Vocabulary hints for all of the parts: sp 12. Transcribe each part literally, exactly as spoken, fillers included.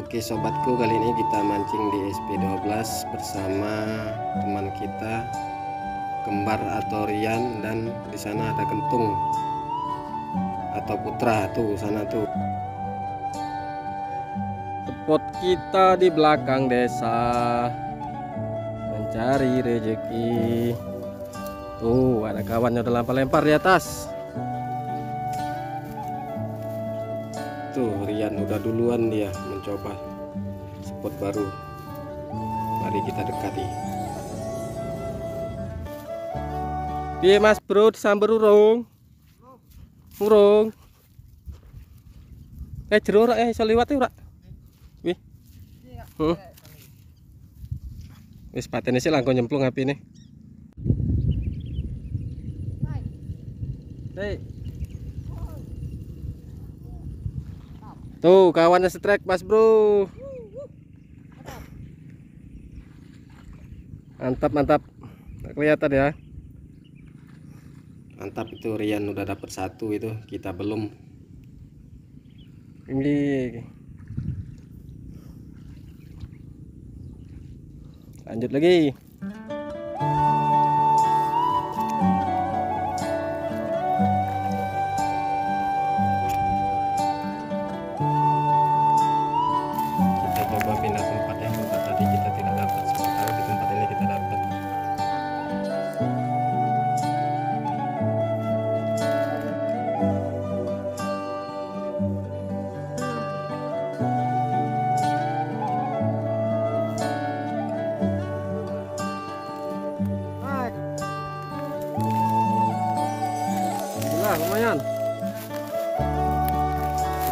Oke sobatku, kali ini kita mancing di S P dua belas bersama teman kita kembar atau Rian, dan di sana ada kentung atau putra tuh sana tuh. Spot kita di belakang desa mencari rezeki. Tuh ada kawannya udah lempar-lempar di atas. Tuh Rian udah duluan dia mencoba spot baru. Mari kita dekati. Piye Mas Bro, disamber urung? Urung. Eh jero ora eh iso liwat ora? Wih. Heeh. Wis patene sih langko nyemplung apine. Hei. Tuh kawannya strike Mas Bro. Mantap mantap. Tak kelihatan ya. Mantap itu Rian udah dapat satu itu, kita belum. Ini lanjut lagi. Lumayan,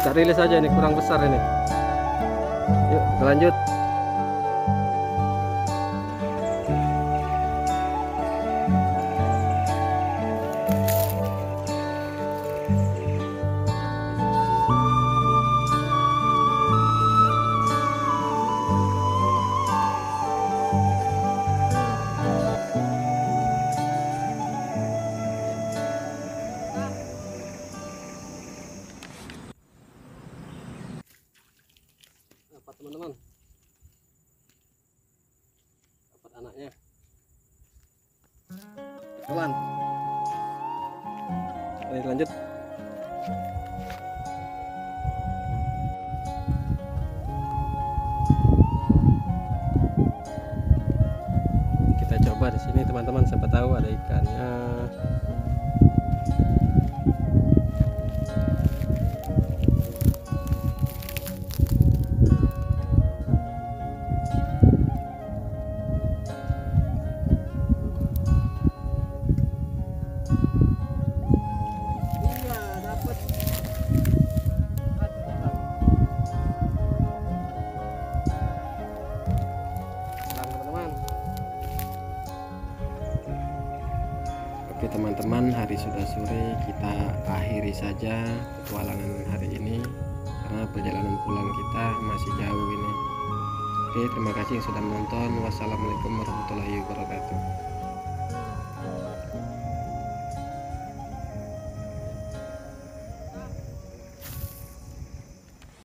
kita rilis aja, ini kurang besar ini. Yuk lanjut. Teman-teman dapat anaknya teman. Mari lanjut. Kita coba di sini teman-teman, siapa tahu ada ikannya. Oke teman-teman, hari sudah sore, kita akhiri saja petualangan hari ini karena perjalanan pulang kita masih jauh ini. Oke, terima kasih yang sudah menonton. Wassalamualaikum warahmatullahi wabarakatuh.